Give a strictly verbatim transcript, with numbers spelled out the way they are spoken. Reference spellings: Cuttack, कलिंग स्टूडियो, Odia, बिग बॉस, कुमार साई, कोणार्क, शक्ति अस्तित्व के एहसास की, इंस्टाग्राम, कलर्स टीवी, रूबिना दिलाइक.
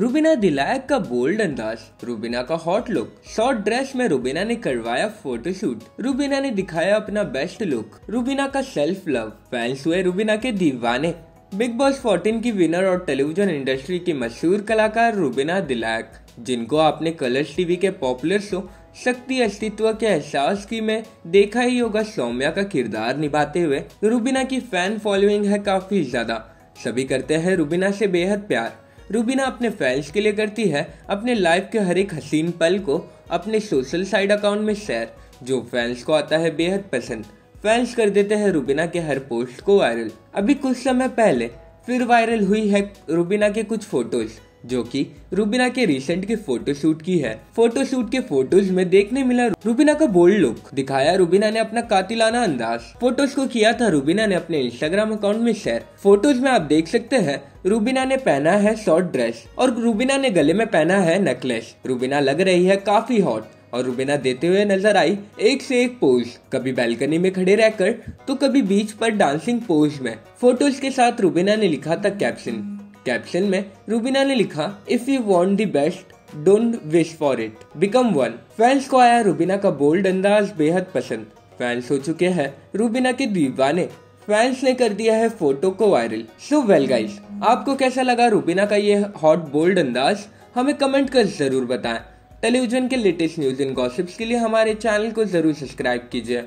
रूबिना दिलाइक का बोल्ड अंदाज, रूबिना का हॉट लुक। शॉर्ट ड्रेस में रूबिना ने करवाया फोटोशूट। रूबिना ने दिखाया अपना बेस्ट लुक। रूबिना का सेल्फ लव, फैंस हुए रूबिना के दीवाने। बिग बॉस चौदह की विनर और टेलीविजन इंडस्ट्री की मशहूर कलाकार रूबिना दिलाइक, जिनको आपने कलर्स टीवी के पॉपुलर शो शक्ति अस्तित्व के एहसास की में देखा ही होगा, सौम्या का किरदार निभाते हुए। रूबिना की फैन फॉलोइंग है काफी ज्यादा, सभी करते हैं रूबिना से बेहद प्यार। रूबिना अपने फैंस के लिए करती है अपने लाइफ के हर एक हसीन पल को अपने सोशल साइड अकाउंट में शेयर, जो फैंस को आता है बेहद पसंद। फैंस कर देते हैं रूबिना के हर पोस्ट को वायरल। अभी कुछ समय पहले फिर वायरल हुई है रूबिना के कुछ फोटोज, जो कि रूबिना के रिसेंट के फोटोशूट की है। फोटोशूट के फोटोज में देखने मिला रूबिना का बोल्ड लुक, दिखाया रूबिना ने अपना कातिलाना अंदाज। फोटोज को किया था रूबिना ने अपने इंस्टाग्राम अकाउंट में शेयर। फोटोज में आप देख सकते हैं रूबिना ने पहना है शॉर्ट ड्रेस और रूबिना ने गले में पहना है नेकलेस। रूबिना लग रही है काफी हॉट और रूबिना देते हुए नजर आई एक से एक पोज, कभी बैल्कनी में खड़े रहकर तो कभी बीच पर डांसिंग पोज में। फोटोज के साथ रूबिना ने लिखा था कैप्शन। कैप्शन में रूबिना ने लिखा, if you want the best don't wish for it, become one. Fans को आया रूबिना का बोल्ड अंदाज बेहद पसंद। फैंस हो चुके हैं रूबिना के दीवाने। फैंस ने कर दिया है फोटो को वायरल। सो वेल गाइस, आपको कैसा लगा रूबिना का ये हॉट बोल्ड अंदाज, हमें कमेंट कर जरूर बताएं। टेलीविजन के लेटेस्ट न्यूज एंड गॉसिप्स के लिए हमारे चैनल को जरूर सब्सक्राइब कीजिए।